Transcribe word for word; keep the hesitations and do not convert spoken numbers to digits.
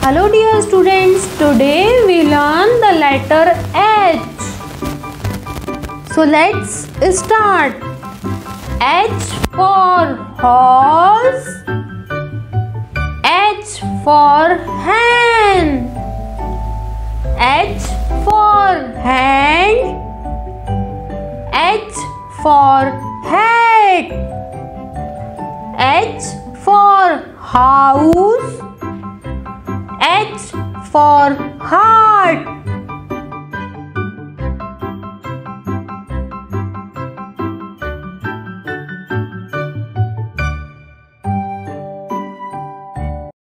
Hello dear students, today we learn the letter H. So let's start. H for horse, H for hand, H for hand, H for head, H for house, H for heart,